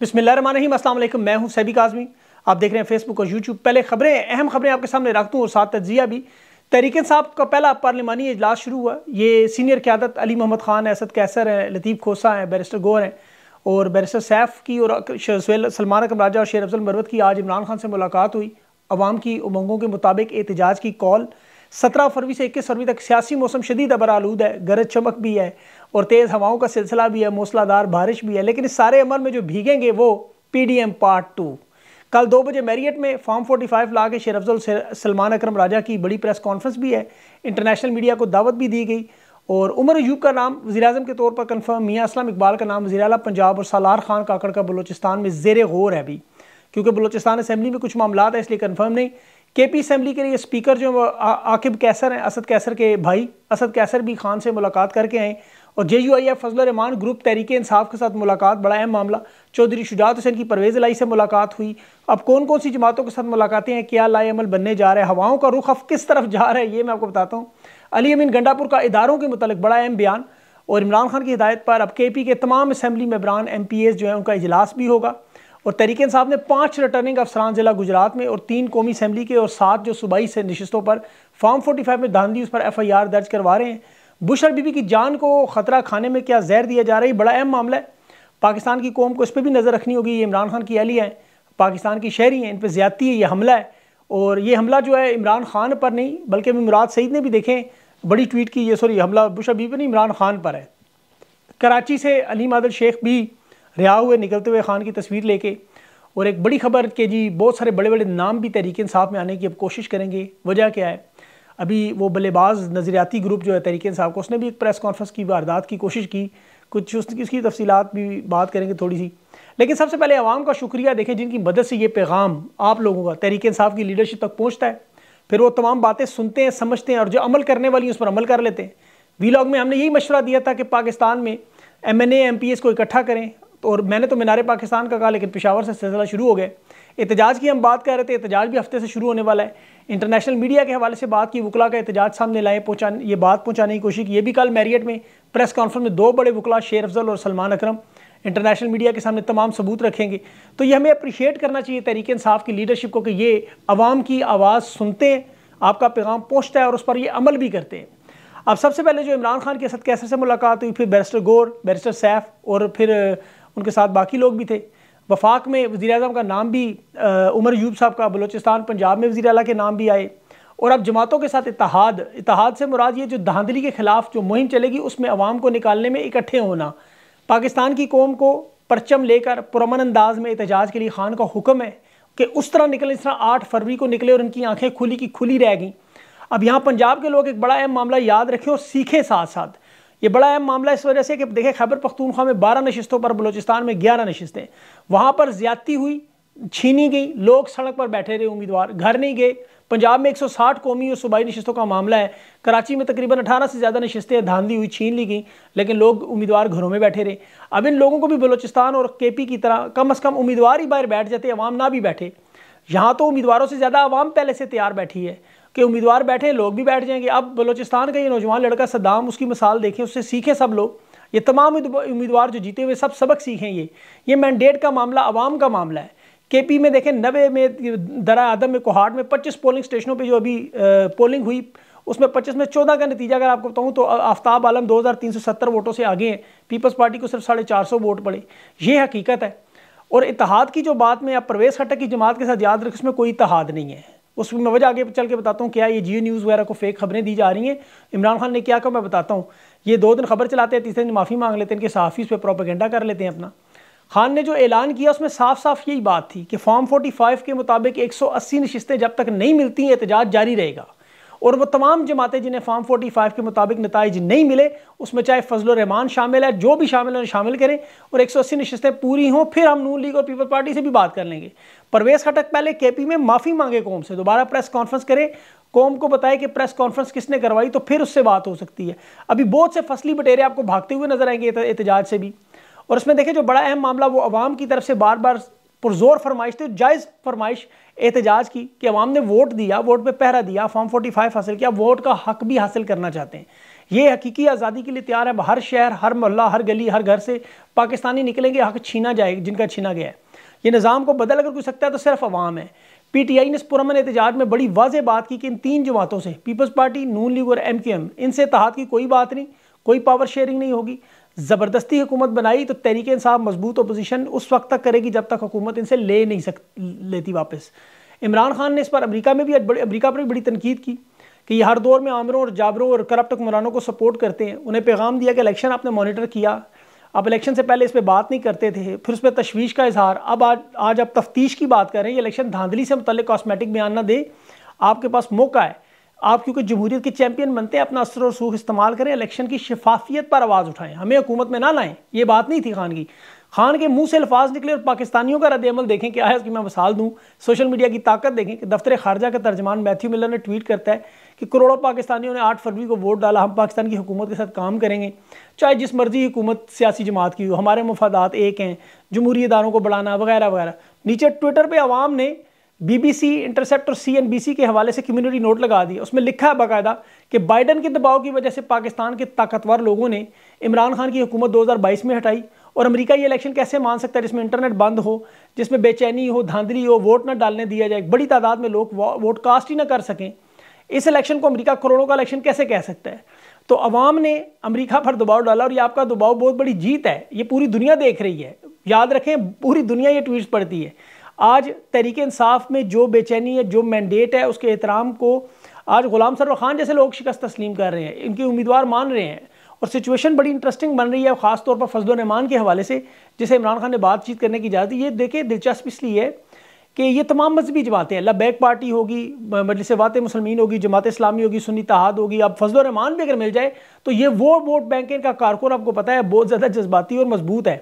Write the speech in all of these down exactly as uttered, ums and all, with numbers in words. बिस्मिल्लाहिर्रहमानिर्रहीम, अस्सलाम वालेकुम। मैं हूं सैबी काज़मी, आप देख रहे हैं फेसबुक और यूट्यूब। पहले खबरें, अहम खबरें आपके सामने रखता हूं और साथ तज्जिया भी। तहरीक-ए-इंसाफ का पहला पार्लिमानी इजलास शुरू हुआ। ये सीनियर क़यादत अली मोहम्मद खान, असद कैसर हैं, लतीफ़ खोसा हैं, बैरिस्टर गौहर हैं और बैरिस्टर सैफ की और सलमान अकरम राजा और शेर अफजल मरवत की आज इमरान खान से मुलाकात हुई। अवाम की उमंगों के मुताबिक एहतजाज की कॉल। सत्रह फरवरी से इक्कीस फरवरी तक सियासी मौसम शदीद अबरालूद है, गरज चमक भी है और तेज़ हवाओं का सिलसिला भी है, मूसलाधार बारिश भी है। लेकिन इस सारे अमल में जो भीगेंगे वो P D M part two. कल दो बजे मैरियट में फॉर्म पैंतालीस ला के शेर अफजल सलमान अकरम राजा की बड़ी प्रेस कॉन्फ्रेंस भी है। इंटरनेशनल मीडिया को दावत भी दी गई और उमर अयूब का नाम वज़ीर-ए-आज़म के तौर पर कंफर्म, मियां इस्लाम इकबाल का नाम वज़ीर-ए-आला पंजाब और सालार खान काकड़ का बलोचिस्तान में ज़ेरे गौर है भी, क्योंकि बलोचिस्तान असम्बली में कुछ मामला है इसलिए कंफर्म नहीं। के पी असम्बली के लिए स्पीकर जो आकिब कैसर हैं, असद कैसर के भाई, असद कैसर भी खान से मुलाकात करके आए और जे यू आई या फजलुर रहमान ग्रुप तहरीके इंसाफ के साथ मुलाकात, बड़ा अहम मामला। चौधरी शुजात हुसैन की परवेज़ इलाही से मुलाकात हुई। अब कौन कौन सी जमातों के साथ मुलाकातें हैं, क्या लाए अमल बनने जा रहा है, हवाओं का रुख अब किस तरफ जा रहा है, ये मैं आपको बताता हूँ। अली अमीन गंडापुर का इदारों के मुतालिक बड़ा अहम बयान और इमरान खान की हिदायत पर अब के पी के तमाम असम्बली मेंबरान एम पी एस जो है उनका इजलास भी होगा। और तहरीक-ए-इंसाफ साहब ने पाँच रिटर्निंग अफसरान ज़िला गुजरात में और तीन कौमी असम्बली के और सात जो सूबाई से नशस्तों पर फॉर्म पैंतालीस में धांधली उस पर एफ आई आर दर्ज करवा रहे हैं। बुशरा बीबी की जान को ख़तरा खाने में क्या जहर दिया जा रहा है, बड़ा अहम मामला है। पाकिस्तान की कौम को इस पर भी नज़र रखनी होगी। ये इमरान खान की अहलियाँ हैं, पाकिस्तान की शहरी हैं, इन पर ज़्यादती है, ये हमला है। और ये हमला जो है इमरान खान पर नहीं बल्कि मुराद सईद ने भी देखें बड़ी ट्वीट की, ये सॉरी हमला बुशरा बीबी पर नहीं इमरान खान पर है। कराची से अली आदिल शेख भी रिहा हुए, निकलते हुए खान की तस्वीर लेके। और एक बड़ी खबर कि जी बहुत सारे बड़े बड़े नाम भी तहरीक इंसाफ में आने की अब कोशिश करेंगे। वजह क्या है, अभी वो बल्लेबाज नज़रियाती ग्रुप जो है तहरीक इंसाफ को, उसने भी एक प्रेस कॉन्फ्रेंस की वारदात की कोशिश की, कुछ उसकी तफसीलात भी बात करेंगे थोड़ी सी। लेकिन सबसे पहले आवाम का शुक्रिया देखें जिनकी मदद से ये पैगाम आप लोगों का तहरीक इंसाफ की लीडरशिप तक पहुँचता है, फिर वो तमाम बातें सुनते हैं, समझते हैं और जो अमल करने वाली उस पर अमल कर लेते हैं। वीलॉग में हमने यही मशवरा दिया था कि पाकिस्तान में M N A M P S को इकट्ठा करें और मैंने तो मीनारे पाकिस्तान का कहा, लेकिन पेशावर से सिलसिला शुरू हो गया। एहतजाज की हम बात कर रहे थे, एहतजाज भी हफ्ते से शुरू होने वाला है। इंटरनेशनल मीडिया के हवाले से बात की, वकला का एहतजाज सामने लाए, पहुँचाने ये बात पहुँचाने की कोशिश की। ये भी कल मैरियट में प्रेस कॉन्फ्रेंस में दो बड़े वकला शेर अफजल और सलमान अकरम इंटरनेशनल मीडिया के सामने तमाम सबूत रखेंगे। तो ये हमें अप्रिशिएट करना चाहिए तहरीक इंसाफ की लीडरशिप को कि ये आवाम की आवाज़ सुनते हैं, आपका पैगाम पहुँचता है और उस पर ये अमल भी करते हैं। अब सबसे पहले जो इमरान खान के असद कैसर से मुलाकात हुई, फिर बैरिस्टर गौहर, बैरिस्टर सैफ और फिर उनके साथ बाकी लोग भी थे। वफाक में वज़ीर-ए-आज़म का नाम भी आ, उमर अयूब साहब का, बलूचिस्तान पंजाब में वज़ीर-ए-आला के नाम भी आए। और अब जमातों के साथ इत्तेहाद, इत्तेहाद से मुराद ये जो धांधली के ख़िलाफ़ जो मुहिम चलेगी उसमें आवाम को निकालने में इकट्ठे होना। पाकिस्तान की कौम को परचम लेकर पुरअमन अंदाज में एहतजाज के लिए खान का हुक्म है कि उस तरह निकले इस तरह आठ फरवरी को निकले और इनकी आँखें खुली की खुली रह गई। अब यहाँ पंजाब के लोग एक बड़ा अहम मामला याद रखें और सीखें साथ साथ, ये बड़ा अहम मामला इस वजह से कि देखें खैबर पख्तूनख्वा में बारह नशस्तों पर, बलूचिस्तान में ग्यारह नशस्तें, वहाँ पर ज़्यादती हुई, छीनी गई, लोग सड़क पर बैठे रहे, उम्मीदवार घर नहीं गए। पंजाब में एक सौ साठ कौमी और सूबाई नशस्तों का मामला है। कराची में तकरीबन अठारह से ज़्यादा नशस्तें धांधली हुई, छीन ली गई, लेकिन लोग उम्मीदवार घरों में बैठे रहे। अब इन लोगों को भी बलूचिस्तान और के पी की तरह कम अज़ कम उम्मीदवार ही बाहर बैठ जाते, अवाम ना भी बैठे। यहाँ तो उम्मीदवारों से ज़्यादा आवाम पहले से तैयार बैठी है कि उम्मीदवार बैठे लोग भी बैठ जाएंगे। अब बलूचिस्तान का ये नौजवान लड़का सद्दाम, उसकी मिसाल देखें, उससे सीखें सब लोग। ये तमाम उम्मीदवार जो जीते हुए सब सबक सीखें। ये ये मैंडेट का मामला, आवाम का मामला है। केपी में देखें नब्बे में, दरा आदम में, कोहाट में पच्चीस पोलिंग स्टेशनों पे जो अभी पोलिंग हुई उसमें पच्चीस में चौदह का नतीजा अगर आपको बताऊँ तो आफ्ताब आलम दो हज़ार तीन सौ सत्तर वोटों से आगे हैं, पीपल्स पार्टी को सिर्फ साढ़े चार सौ वोट पड़े। ये हकीकत है। और इत्तेहाद की जो बात में आप परवेज़ खट्टक की जमात के साथ याद रखें, उसमें कोई इत्तेहाद नहीं है। उसमें मैं वजह आगे चल के बताता हूँ क्या ये जियो न्यूज़ वगैरह को फेक खबरें दी जा रही हैं। इमरान खान ने क्या कहा मैं बताता हूँ। ये दो दिन खबर चलाते हैं, तीसरे दिन माफ़ी मांग लेते हैं, इनके सहाफ़ी पे प्रोपेगेंडा कर लेते हैं अपना। खान ने जो ऐलान किया उसमें साफ साफ यही बात थी कि फॉर्म पैंतालीस के मुताबिक एक सौ अस्सी नशिस्तें जब तक नहीं मिलती एहतजाज जारी रहेगा। और वो तमाम जमातें जिन्हें फॉर्म पैंतालीस के मुताबिक नताइज नहीं मिले, उसमें चाहे फजलुर रहमान शामिल है, जो भी शामिल है शामिल करें और एक सौ अस्सी नशिस्तें पूरी हों, फिर हम नून लीग और पीपल्स पार्टी से भी बात कर लेंगे। परवेज़ खट्टक पहले केपी में माफ़ी मांगे कौम से, दोबारा प्रेस कॉन्फ्रेंस करें, कौम को बताए कि प्रेस कॉन्फ्रेंस किसने करवाई, तो फिर उससे बात हो सकती है। अभी बहुत से फसली बटेरे आपको भागते हुए नजर आएंगे एहतजाज से भी। और उसमें देखें जो बड़ा अहम मामला वो आवाम की तरफ से बार बार पुरजोर फरमाइश थी, जायज़ फरमाइश एहतजाज की कि अवाम ने वोट दिया, वोट पे पहरा दिया, फॉर्म पैंतालीस हासिल किया, वोट का हक भी हासिल करना चाहते हैं। ये हकीकी आज़ादी के लिए तैयार है। हर शहर, हर मोहल्ला, हर गली, हर घर से पाकिस्तानी निकलेंगे, हक छीना जाएगा जिनका छीना गया है। ये निज़ाम को बदल अगर कोई सकता है तो सिर्फ अवाम है। पी टी आई ने इस पुरअमन एहतजाज में बड़ी वाज़ेह बात की कि इन तीन जमातों से, पीपल्स पार्टी, नून लीग और एम क्यू एम, इनसे इत्तेहाद की कोई बात नहीं, कोई पावर शेयरिंग नहीं होगी। ज़बरदस्ती हुकूमत बनाई तो तहरीक इंसाफ मजबूत अपोजिशन उस वक्त तक करेगी जब तक हुकूमत इनसे ले नहीं सक लेती वापस। इमरान खान ने इस पर अमेरिका में भी अमेरिका पर भी बड़ी तनकीद की कि हर दौर में आमिरों और जाबरों और करप्ट हुक्मरानों को सपोर्ट करते हैं। उन्हें पैगाम दिया कि इलेक्शन आपने मॉनिटर किया, आप इलेक्शन से पहले इस पर बात नहीं करते थे, फिर उस पर तशवीश का इजहार, अब आज आज आप तफ्तीश की बात कर रहे हैं। ये इलेक्शन धांधली से मुतल्लिक कॉस्मेटिक बयान ना दे, आपके पास मौका है, आप क्योंकि जमहूरियत के चैंपियन बनते हैं, अपना असर और सूख इस्तेमाल करें, इलेक्शन की शफाफियत पर आवाज़ उठाएं, हमें हुकूमत में ना लाएं। ये बात नहीं थी खान की। खान के मुंह से अल्फाज निकले और पाकिस्तानियों का रद्द-ए-अमल देखें क्या है, उसकी मैं मिसाल दूं। सोशल मीडिया की ताकत देखें कि दफ्तर खारजा का तर्जमान मैथ्यू मिलर ने ट्वीट करता है कि करोड़ों पाकिस्तानियों ने आठ फरवरी को वोट डाला, हम पाकिस्तान की हुकूमत के साथ काम करेंगे, चाहे जिस मर्जी हुकूमत सियासी जमात की हो, हमारे मफादात एक हैं, जमहूरी इदारों को बढ़ाना वगैरह वगैरह। नीचे ट्विटर पर आवाम ने बीबीसी, इंटरसेप्ट और सीएनबीसी के हवाले से कम्युनिटी नोट लगा दी, उसमें लिखा है बाकायदा कि बाइडन के दबाव की वजह से पाकिस्तान के ताकतवर लोगों ने इमरान खान की हुकूमत दो हज़ार बाईस में हटाई, और अमेरिका ये इलेक्शन कैसे मान सकता है जिसमें इंटरनेट बंद हो, जिसमें बेचैनी हो, धांधली हो, वोट ना डालने दिया जाए, बड़ी तादाद में लोग वोट कास्ट ही ना कर सकें। इस इलेक्शन को अमेरिका करोड़ों का इलेक्शन कैसे कह सकता है? तो अवाम ने अमेरिका पर दबाव डाला और ये आपका दबाव बहुत बड़ी जीत है, ये पूरी दुनिया देख रही है। याद रखें, पूरी दुनिया ये ट्वीट पढ़ती है। आज तहरीक इंसाफ में जो बेचैनी है, जो मैंडेट है, उसके एहतराम को आज गुलाम सरवर खान जैसे लोग शिकस्त तस्लीम कर रहे हैं, इनके उम्मीदवार मान रहे हैं, और सिचुएशन बड़ी इंटरेस्टिंग बन रही है, ख़ासतौर पर फजलुर रहमान के हवाले से जिसे इमरान खान ने बातचीत करने की इजाज़त दी। ये देखें, दिलचस्प इसलिए है कि ये तमाम मजहबी जमातें हैं, लब्बैक पार्टी होगी, मजलिस वात मुसलमीन होगी, जमात-ए-इस्लामी होगी, सुन्नी तहाद होगी। अब फजलुर रहमान भी अगर मिल जाए तो ये वो वोट बैंक है, इनका कारकुन आपको पता है बहुत ज़्यादा जज्बाती और मजबूत है।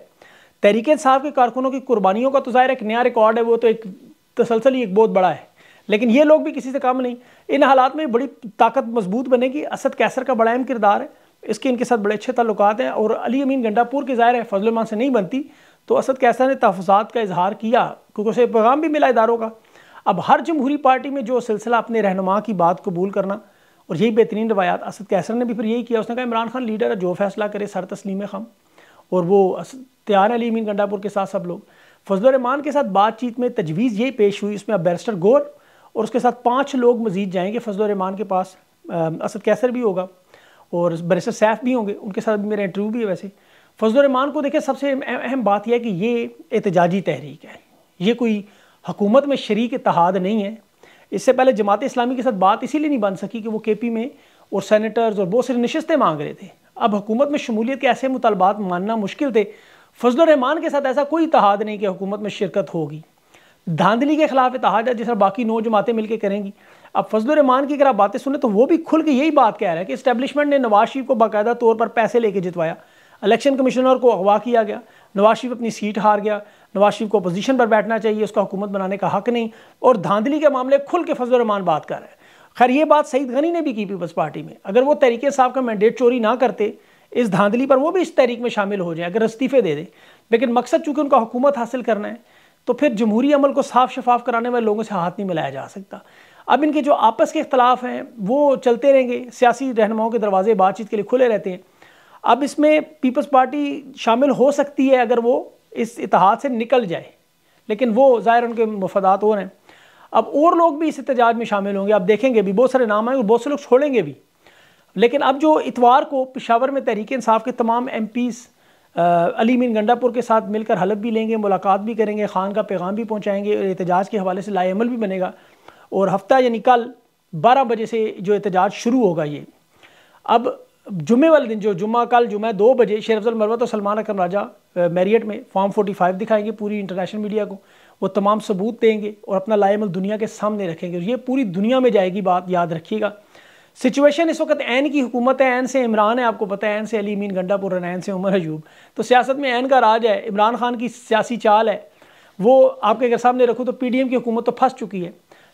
तहरीक इंसाफ के कारकुनों की कुर्बानियों का तो ज़ाहिर एक नया रिकॉर्ड है, वो तो एक तसलसल ही एक बहुत बड़ा है, लेकिन ये लोग भी किसी से कम नहीं। इन हालात में बड़ी ताकत मजबूत बनेगी। असद कैसर का बड़ा अहम किरदार है, इसके इनके साथ बड़े अच्छे ताल्लुकात हैं, और अली अमीन गंडापुर के ज़ाहिर है फजल रहमान से नहीं बनती, तो असद कैसर ने तहफ़ुज़ात का इजहार किया क्योंकि उसे पैगाम भी मिला इदारों का। अब हर जमहूरी पार्टी में जो सिलसिला अपने रहनुमा की बात कबूल करना, और यही बेहतरीन रवायात असद कैसर ने भी फिर यही किया, उसने कहा इमरान खान लीडर है, जो फैसला करे सर तस्लीम खम, और वो तैयार अली अमीन गंडापुर के साथ सब लोग। फजल रहमान के साथ बातचीत में तजवीज़ यही पेश हुई, उसमें अब बैरिस्टर गौहर और उसके साथ पाँच लोग मजीद जाएंगे। फजल रहमान के पास असद कैसर भी होगा और बैरिस्टर सैफ भी होंगे, उनके साथ भी मेरा इंटरव्यू भी है। वैसे फजल रहमान को देखें, सबसे अहम बात यह है कि ये एहतजाजी तहरीक है, ये कोई हकूमत में शरीक इत्तेहाद नहीं है। इससे पहले जमात इस्लामी के साथ बात इसीलिए नहीं बन सकी कि वो के पी में और सैनिटर्स और बहुत सारी नशस्तें मांग रहे थे। अब हुकूमत में शमूलियत के ऐसे मुतालबात मानना मुश्किल थे। फजल रहमान के साथ ऐसा कोई इत्तेहाद नहीं कि हुकूमत में शिरकत होगी, धांधली के खिलाफ इत्तेहाद है जिसमें बाकी नौ जमातें मिलकर करेंगी। अब फजल रहमान की अगर आप बातें सुने तो वो भी खुल के यही बात कह रहा है कि इस्टेब्लिशमेंट ने नवाज शरीफ को बाकायदा तौर पर पैसे लेके जितवाया, इलेक्शन कमिश्नर को अगवा किया गया, नवाज शरीफ अपनी सीट हार गया, नवाज शरीफ को अपोजिशन पर बैठना चाहिए, उसका हुकूमत बनाने का हक नहीं, और धांधली के मामले खुल के फजल रहमान बात कर रहा है। खैर, ये बात सईद गनी ने भी की पीपल्स पार्टी में, अगर वो तहरीक इंसाफ का मैंडेट चोरी ना करते, इस धांधली पर वो भी इस तहरीक में शामिल हो जाए, अगर इस्तीफ़े दे दें, लेकिन मकसद चूँकि उनका हुकूमत हासिल करना है, तो फिर जमहूरी अमल को साफ शफाफ कराने वाले लोगों से हाथ नहीं मिलाया जा सकता। अब इनके जो आपस के अख्तिलाफ़ हैं वो चलते रहेंगे, सियासी रहनुमाओं के दरवाजे बातचीत के लिए खुले रहते हैं। अब इसमें पीपल्स पार्टी शामिल हो सकती है अगर वो इस इत्तेहाद से निकल जाए, लेकिन वो ज़ाहिर उनके मफादात और हैं। अब और लोग भी इस एहतजाज में शामिल होंगे, आप देखेंगे भी बहुत सारे नाम आएंगे, बहुत से लोग छोड़ेंगे भी। लेकिन अब जो इतवार को पेशावर में तहरीक इंसाफ के तमाम एम पीज़ अली अमीन गंडापुर के साथ मिलकर हलफ भी लेंगे, मुलाकात भी करेंगे, खान का पैगाम भी पहुँचाएँगे, और एहतजाज के हवाले से लाएमल भी बनेगा। और हफ्ता यानी कल बारह बजे से जो एहतजाज शुरू होगा, ये अब जुमे वाले दिन जो जुम्मा कल जुम्मे दो बजे शेर अफजल मरवत और सलमान अकरम राजा मैरियट में फॉर्म फोर्टी फाइव दिखाएंगे पूरी इंटरनेशनल मीडिया को, वो तमाम सबूत देंगे और अपना लाएमल दुनिया के सामने रखेंगे, और ये पूरी दुनिया में जाएगी बात, याद रखिएगा। सिचुएशन इस वक्त ऐन की हुकूमत है, ऐन से इमरान है, आपको पता है, ऐन से अली अमीन गंडापुर और ऐन से उमर अयूब, तो सियासत में ऐन का राज है। इमरान खान की सियासी चाल है, वो आपके अगर सामने रखूँ तो पीडीएम की हुकूमत तो फंस चुकी है।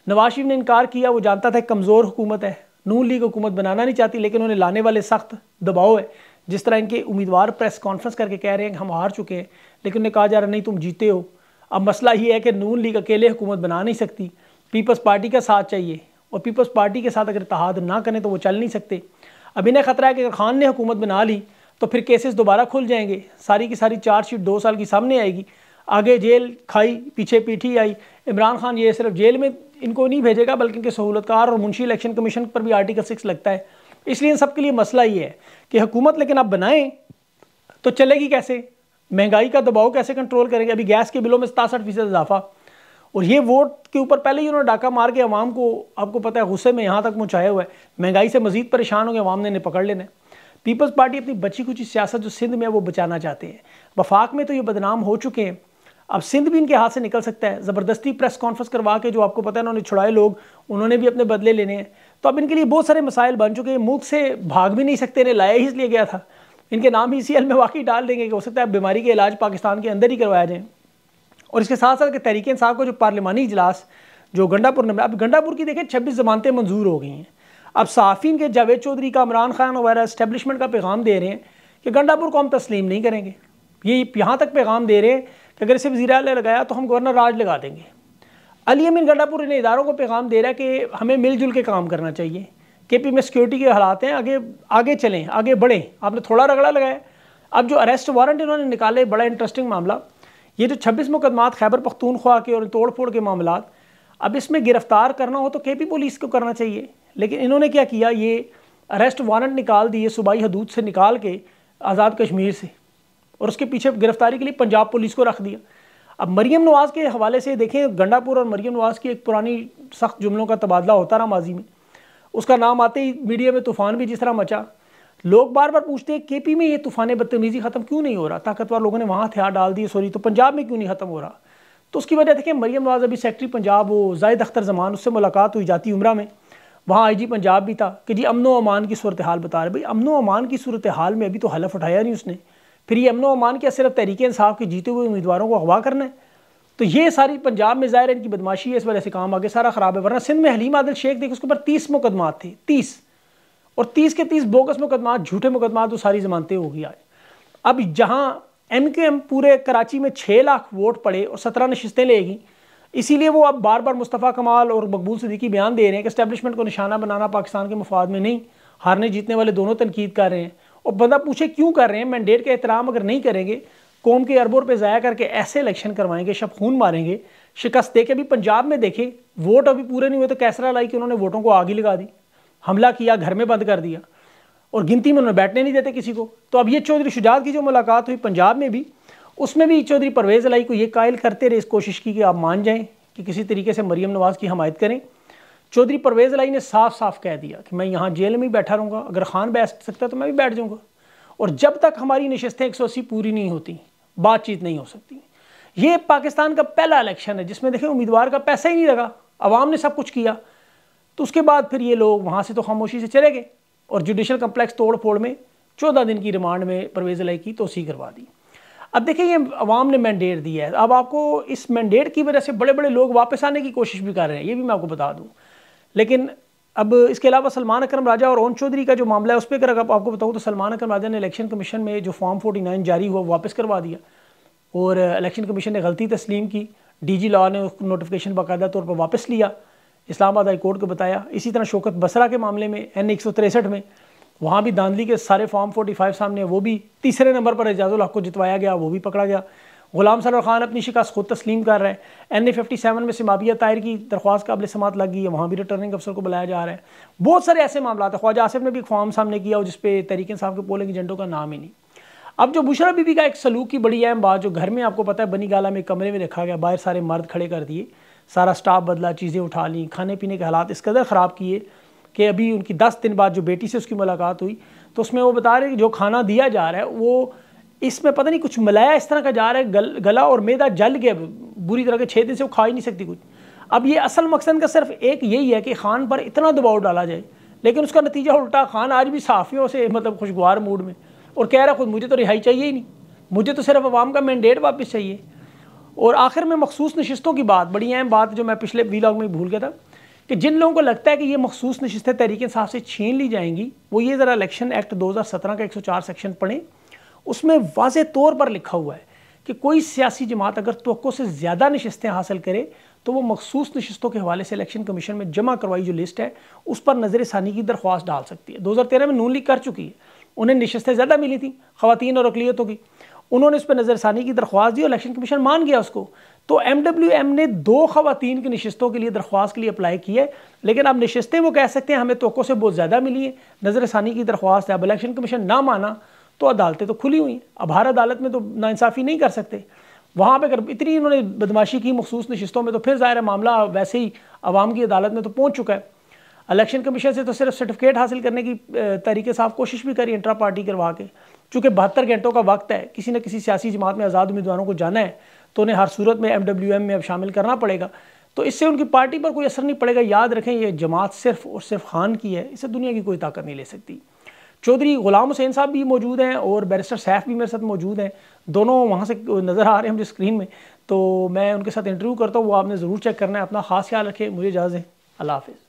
नवाज शरीफ ने इनकार किया, वो जानता था कमज़ोर हुकूमत है, नून लीग हुकूमत बनाना नहीं चाहती, लेकिन उन्हें लाने वाले सख्त दबाव है। जिस तरह इनके उम्मीदवार प्रेस कॉन्फ्रेंस करके कह रहे हैं कि हम हार चुके हैं, लेकिन उन्हें कहा जा रहा नहीं तुम जीते हो। अब मसला ये है कि नून लीग अकेले हुकूमत बना नहीं सकती, पीपल्स पार्टी का साथ चाहिए, और पीपल्स पार्टी के साथ अगर इत्तेहाद ना करें तो वो चल नहीं सकते। अब इन्हें ख़तरा है कि अगर खान ने हुकूमत बना ली तो फिर केसेस दोबारा खुल जाएंगे, सारी की सारी चार्जशीट दो साल की सामने आएगी, आगे जेल खाई पीछे पीठी आई। इमरान खान ये सिर्फ जेल में इनको नहीं भेजेगा बल्कि इनके सहूलतकार और मुंशी इलेक्शन कमीशन पर भी आर्टिकल सिक्स लगता है। इसलिए इन सब के लिए मसला ये है कि हुकूमत लेकिन आप बनाएं तो चलेगी कैसे, महंगाई का दबाव कैसे कंट्रोल करेंगे। अभी गैस के बिलों में सतासठ फीसद इजाफा, और ये वोट के ऊपर पहले ही उन्होंने डाका मार के आवाम को, आपको पता है, गुस्से में यहाँ तक पहुँचाया हुआ है। महंगाई से मजीद परेशान होंगे आवाम ने, इन्हें पकड़ लेना है। पीपल्स पार्टी अपनी बची खुची सियासत जो सिंध में है वो बचाना चाहते हैं। वफाक में तो ये बदनाम हो चुके हैं, अब सिंध भी इनके हाथ से निकल सकता है। ज़बरदस्ती प्रेस कॉन्फ्रेंस करवा के जो आपको पता है उन्होंने छुड़ाए लोग, उन्होंने भी अपने बदले लेने हैं। तो अब इनके लिए बहुत सारे मसाइल बन चुके हैं, मुल्क से भाग भी नहीं सकते, इन्हें लाया ही इसलिए गया था। इनके नाम ही इसी एल में वाकई डाल देंगे कि हो सकता है बीमारी के इलाज पाकिस्तान के अंदर ही करवाया जाए। और इसके साथ साथ तहरीक इंसाफ को जो पार्लिमानी इजलास जो गंडापुर ने, अब गंडापुर की देखें छब्बीस जमानतें मंजूर हो गई हैं। अब सहाफ़ीन के जावेद चौधरी का, इमरान खान वगैरह इस्टेब्लिशमेंट का पैगाम दे रहे हैं कि गंडापुर को हम तस्लीम नहीं करेंगे। ये यहाँ तक पैगाम दे रहे हैं कि अगर इसे वज़ीर आला लगाया तो हम गवर्नर राज लगा देंगे। अली अमीन गंडापुर इन इदारों को पैगाम दे रहा है कि हमें मिलजुल के काम करना चाहिए। के पी में सिक्योरिटी के हालात हैं, आगे आगे चलें, आगे बढ़ें। आपने थोड़ा रगड़ा लगाया। अब जो अरेस्ट वारंट इन्होंने निकाले, बड़ा इंटरेस्टिंग मामला, ये जो छब्बीस मुकदमात खैबर पख्तूनख्वा के और तोड़ फोड़ के मामला, अब इसमें गिरफ्तार करना हो तो के पी पुलिस को करना चाहिए, लेकिन इन्होंने क्या किया, ये अरेस्ट वारंट निकाल दिए सूबाई हदूद से निकाल के आज़ाद कश्मीर से, और उसके पीछे गिरफ्तारी के लिए पंजाब पुलिस को रख दिया। अब मरीम नवाज़ के हवाले से देखें, गंडापुर और मरीम नवाज़ की एक पुरानी सख्त जुमलों का तबादला होता रहा माजी में। उसका नाम आते ही मीडिया में तूफ़ान भी जिस तरह मचा, लोग बार बार पूछते हैं के पी में ये तूफ़ान बदतमीज़ी ख़त्म क्यों नहीं हो रहा, ताकतवर लोगों ने वहाँ हथियार डाल दिए सॉरी, तो पंजाब में क्यों नहीं ख़त्म हो रहा। तो उसकी वजह देखें, मरीम नवाज़ अभी सेक्रेटरी पंजाब हो, जाहिद अख्तर जमान, उससे मुलाकात हुई जाती उमरा में, वहाँ आई जी पंजाब भी था कि जी अमनो अमान की सूरत हाल बता रहे। भाई अमनो अमान की सूरत हाल में अभी तो हलफ उठाया नहीं उसने, फिर ये अमनो अमान क्या सिर्फ तहरीक इंसाफ के जीते हुए उम्मीदवारों को अगवा करना है। तो ये सारी पंजाब में ज़ाहिर है इनकी बदमाशी है, इस वजह से काम आगे सारा ख़राब है। वरना सिंध में हलीम आदिल शेख देखिए, उसके ऊपर तीस मुकदमात थे, तीस और तीस के तीस बोगस मुकदमात, झूठे मुकदमात, तो सारी जमानतें होगी आज। अब जहाँ एम क्यू एम पूरे कराची में छः लाख वोट पड़े और सत्रह नशस्तें लेगी, इसीलिए वो अब बार बार मुस्तफ़ा कमाल और मकबूल सिद्दीकी बयान दे रहे हैं कि इस्टेब्लिशमेंट को निशाना बनाना पाकिस्तान के मुफाद में नहीं, हारने जीतने वाले दोनों तनकीद कर रहे हैं। और बंदा पूछे क्यों कर रहे हैं, मैंडेट का एहतराम अगर नहीं करेंगे, कौम के अरबों पे ज़ाया करके ऐसे इलेक्शन करवाएंगे, शब खून मारेंगे, शिकस्त देके। अभी पंजाब में देखे वोट अभी पूरे नहीं हुए तो कैसरा लाई कि उन्होंने वोटों को आग ही लगा दी, हमला किया, घर में बंद कर दिया और गिनती में उन्होंने बैठने नहीं देते किसी को। तो अब ये चौधरी शुजात की जो मुलाकात हुई पंजाब में भी, उसमें भी चौधरी परवेज़ इलाही को ये कायल करते रहे, इस कोशिश की कि आप मान जाएँ कि किसी तरीके से मरीम नवाज़ की हमायत करें। चौधरी परवेज़ इलाही ने साफ साफ कह दिया कि मैं यहाँ जेल में ही बैठा रहूँगा, अगर खान बैठ सकता है तो मैं भी बैठ जाऊँगा, और जब तक हमारी नशस्तें एक सौ अस्सी पूरी नहीं होती बातचीत नहीं हो सकती। ये पाकिस्तान का पहला इलेक्शन है जिसमें देखें उम्मीदवार का पैसा ही नहीं लगा, आवाम ने सब कुछ किया। तो उसके बाद फिर ये लोग वहाँ से तो खामोशी से चले गए और जुडिशल कम्प्लेक्स तोड़ फोड़ में चौदह दिन की रिमांड में परवेज़ इलाही की तोसी करवा दी। अब देखिए ये आवाम ने मैंडेट दिया है, अब आपको इस मैंडेट की वजह से बड़े बड़े लोग वापस आने की कोशिश भी कर रहे हैं, ये भी मैं आपको बता दूँ। लेकिन अब इसके अलावा सलमान अकरम राजा और ओन चौधरी का जो मामला है उस पर अगर आपको बताऊँ तो सलमान अकरम राजा ने इलेक्शन कमीशन में जो फॉर्म फोर्टी नाइन जारी हुआ वापस करवा दिया, और इलेक्शन कमीशन ने गलती तस्लीम की, डी जी लॉ ने उसको नोटिफिकेशन बाकायदा तौर पर वापस लिया, इस्लामाबाद हाई कोर्ट को बताया। इसी तरह शौकत बसरा के मामले में एन एक सौ तिरसठ में वहाँ भी दांधली के सारे फॉर्म फोर्टी फाइव सामने, वो भी तीसरे नंबर पर एजाजुल हक को जितवाया गया, वो भी पकड़ा गया। गुलाम सरवर खान अपनी शिकायत खुद तस्लीम कर रहे हैं। एन ए फिफ्टी सेवन में सिमाबिया ताहिर की दरख्वास्त काबिल समात लग गई है, वहाँ भी रिटर्निंग अफसर को बुलाया जा रहा है। बहुत सारे ऐसे मामला हैं। ख्वाजा आसिफ ने भी एक फॉर्म सामने किया और जिस पर तहरीक इंसाफ के पोलिंग एजेंटों का नाम ही नहीं। अब जो बुशरा बीबी का एक सलूक की बड़ी अहम बात, जो घर में आपको पता है बनी गाला में कमरे में रखा गया, बाहर सारे मर्द खड़े कर दिए, सारा स्टाफ बदला, चीज़ें उठा ली, खाने पीने के हालात इस कदर ख़राब किए कि अभी उनकी दस दिन बाद जो बेटी से उसकी मुलाकात हुई तो उसमें वो बता रहे कि जो खाना दिया जा रहा है वो इसमें पता नहीं कुछ मिलाया इस तरह का जा रहा है, गल, गला और मैदा जल गया बुरी तरह के, छः दिन से वो खा ही नहीं सकती कुछ। अब ये असल मकसद का सिर्फ एक यही है कि खान पर इतना दबाव डाला जाए, लेकिन उसका नतीजा उल्टा, खान आज भी सहाफ़ियों से मतलब खुशगवार मूड में, और कह रहा खुद मुझे तो रिहाई चाहिए ही नहीं, मुझे तो सिर्फ अवाम का मैंडेट वापस चाहिए। और आखिर में मखसूस नशस्तों की बात, बड़ी अहम बात जो मैं पिछले व्लॉग में भूल गया था कि जिन लोगों को लगता है कि ये मखसूस नशस्तें तहरीक इंसाफ से छीन ली जाएंगी, वो ये ज़रा इलेक्शन एक्ट दो हज़ार सत्रह का एक सौ चार सेक्शन पढ़ें, उसमें वाज़े तौर पर लिखा हुआ है कि कोई सियासी जमात अगर तवक्को से ज़्यादा नशस्तें हासिल करे तो वो मखसूस नशस्तों के हवाले से इलेक्शन कमीशन में जमा करवाई जो लिस्ट है उस पर नज़र षानी की दरख्वास्त डाल सकती है। दो हज़ार तेरह में नून लीग कर चुकी है, उन्हें नशस्तें ज़्यादा मिली थी ख़वातीन और अकलियतों की, उन्होंने उस पर नज़रसानी की दरख्वास्त दी और इलेक्शन कमीशन मान गया उसको। तो एम डब्ल्यू एम ने दो ख़वातीन की नशस्तों के लिए दरख्वास्त के लिए अप्लाई की है, लेकिन आप नशस्तें वो कह सकते हैं हमें तोक़ों से बहुत ज़्यादा मिली है, नज़रसानी की दरख्वास्त है। अब इलेक्शन कमीशन ना माना तो अदालतें तो खुली हुई हैं, अब हर अदालत में तो नाइंसाफ़ी नहीं कर सकते। वहाँ पर अगर इतनी इन्होंने बदमाशी की मखसूस नशस्तों में तो फिर ज़ाहिर मामला वैसे ही आवाम की अदालत में तो पहुँच चुका है। इलेक्शन कमीशन से तो सिर्फ सर्टिफिकेट हासिल करने की तरीके साफ कोशिश भी करी इंट्रा पार्टी करवा के, चूँकि बहत्तर घंटों का वक्त है, किसी न किसी सियासी जमात में आज़ाद उम्मीदवारों को जाना है तो उन्हें हर सूरत में एम डब्ल्यू एम में अब शामिल करना पड़ेगा। तो इससे उनकी पार्टी पर कोई असर नहीं पड़ेगा। याद रखें ये जमात सिर्फ और सिर्फ खान की है, इससे दुनिया की कोई ताकत नहीं ले सकती। चौधरी गुलाम हुसैन साहब भी मौजूद हैं और बैरिस्टर सैफ भी मेरे साथ मौजूद हैं, दोनों वहाँ से नज़र आ रहे हैं मुझे स्क्रीन में, तो मैं उनके साथ इंटरव्यू करता हूँ, वो आपने ज़रूर चेक करना है। अपना खास ख्याल रखें, मुझे इजाज़त है, अल्लाह हाफिज़।